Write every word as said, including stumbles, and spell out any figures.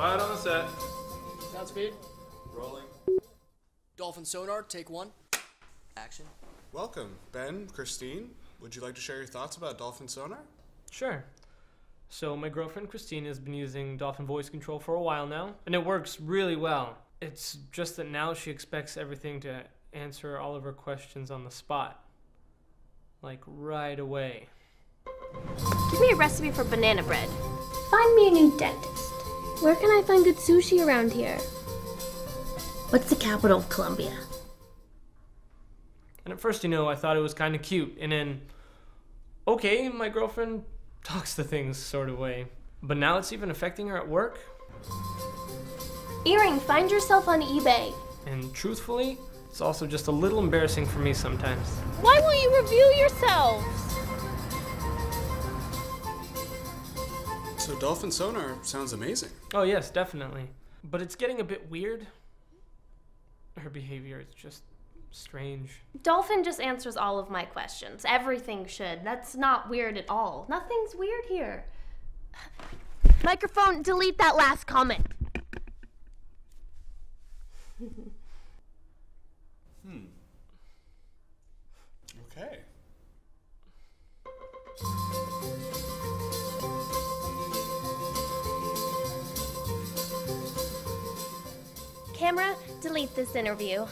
Quiet on the set. Sound speed. Rolling. Dolphin sonar, take one. Action. Welcome, Ben, Christine. Would you like to share your thoughts about Dolphin sonar? Sure. So my girlfriend Christine has been using Dolphin Voice Control for a while now, and it works really well. It's just that now she expects everything to answer all of her questions on the spot. Like, right away. Give me a recipe for banana bread. Find me a new dentist. Where can I find good sushi around here? What's the capital of Colombia? And at first, you know, I thought it was kind of cute. And then, okay, my girlfriend talks to things sort of way. But now it's even affecting her at work. Earring, find yourself on eBay. And truthfully, it's also just a little embarrassing for me sometimes. Why won't you review yourselves? So Dolphin sonar sounds amazing. Oh yes, definitely. But it's getting a bit weird. Her behavior is just strange. Dolphin just answers all of my questions. Everything should. That's not weird at all. Nothing's weird here. Microphone, delete that last comment. Hmm. Okay. Camera, delete this interview.